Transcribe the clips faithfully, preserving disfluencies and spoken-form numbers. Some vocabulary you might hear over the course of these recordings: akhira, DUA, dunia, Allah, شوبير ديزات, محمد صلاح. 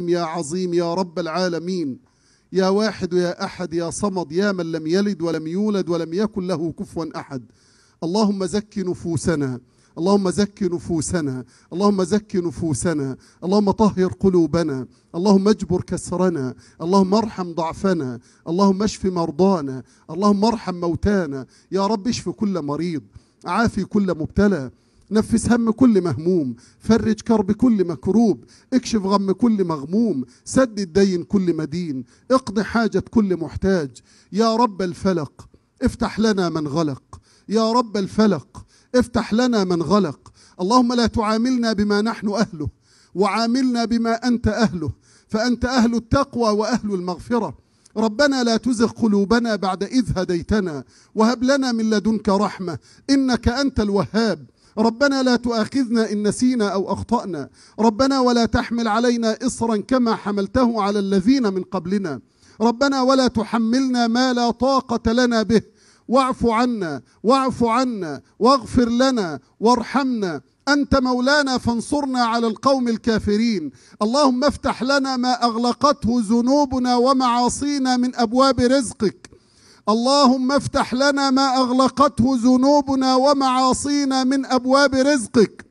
يا عظيم يا رب العالمين، يا واحد يا أحد يا صمد، يا من لم يلد ولم يولد ولم يكن له كفوا أحد. اللهم زك نفوسنا، اللهم زك نفوسنا، اللهم زك نفوسنا، اللهم طهر قلوبنا، اللهم اجبر كسرنا، اللهم ارحم ضعفنا، اللهم اشف مرضانا، اللهم ارحم موتانا. يا رب اشف كل مريض، عافي كل مبتلى، نفس هم كل مهموم، فرج كرب كل مكروب، اكشف غم كل مغموم، سدد دين كل مدين، اقض حاجة كل محتاج. يا رب الفلق افتح لنا من غلق، يا رب الفلق افتح لنا من غلق. اللهم لا تعاملنا بما نحن أهله، وعاملنا بما أنت أهله، فأنت أهل التقوى وأهل المغفرة. ربنا لا تزغ قلوبنا بعد إذ هديتنا، وهب لنا من لدنك رحمة إنك أنت الوهاب. ربنا لا تؤاخذنا إن نسينا أو أخطأنا، ربنا ولا تحمل علينا إصرا كما حملته على الذين من قبلنا، ربنا ولا تحملنا ما لا طاقة لنا به، واعف عنا واعف عنا واغفر لنا وارحمنا، أنت مولانا فانصرنا على القوم الكافرين. اللهم افتح لنا ما أغلقته ذنوبنا ومعاصينا من أبواب رزقك، اللهم افتح لنا ما أغلقته ذنوبنا ومعاصينا من أبواب رزقك،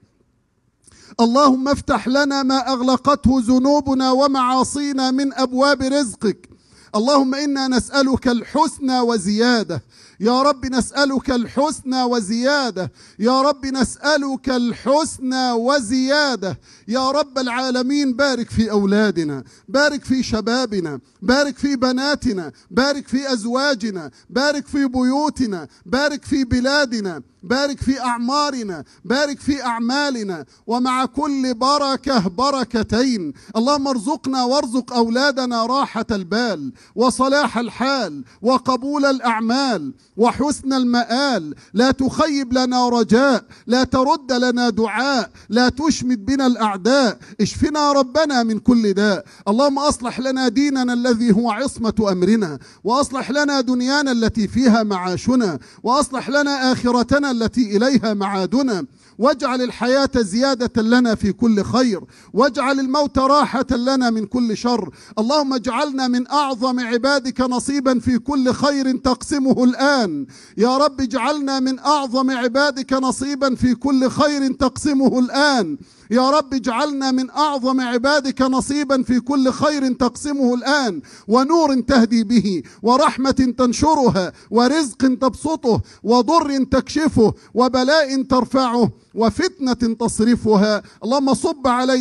اللهم افتح لنا ما أغلقته ذنوبنا ومعاصينا من أبواب رزقك. اللهم إنا نسألك الحسنى وزيادة، يا رب نسألك الحسنى وزيادة، يا رب نسألك الحسنى وزيادة. يا رب العالمين بارك في أولادنا، بارك في شبابنا، بارك في بناتنا، بارك في أزواجنا، بارك في بيوتنا، بارك في بلادنا، بارك في أعمارنا، بارك في أعمالنا، ومع كل بركة بركتين. اللهم ارزقنا وارزق أولادنا راحة البال وصلاح الحال وقبول الأعمال وحسن المآل. لا تخيب لنا رجاء، لا ترد لنا دعاء، لا تشمت بنا الأعداء، اشفنا ربنا من كل داء. اللهم أصلح لنا ديننا الذي هو عصمة أمرنا، وأصلح لنا دنيانا التي فيها معاشنا، وأصلح لنا آخرتنا التي إليها معادنا، واجعل الحياة زيادة لنا في كل خير، واجعل الموت راحة لنا من كل شر. اللهم اجعلنا من أعظم عبادك نصيبا في كل خير تقسمه الآن. يا رب اجعلنا من أعظم عبادك نصيبا في كل خير تقسمه الآن. يا رب اجعلنا من أعظم عبادك نصيبا في كل خير تقسمه الآن، ونور تهدي به، ورحمة تنشرها، ورزق تبسطه، وضر تكشفه، وبلاء ترفعه، وفتنة تصرفها. اللهم صب علينا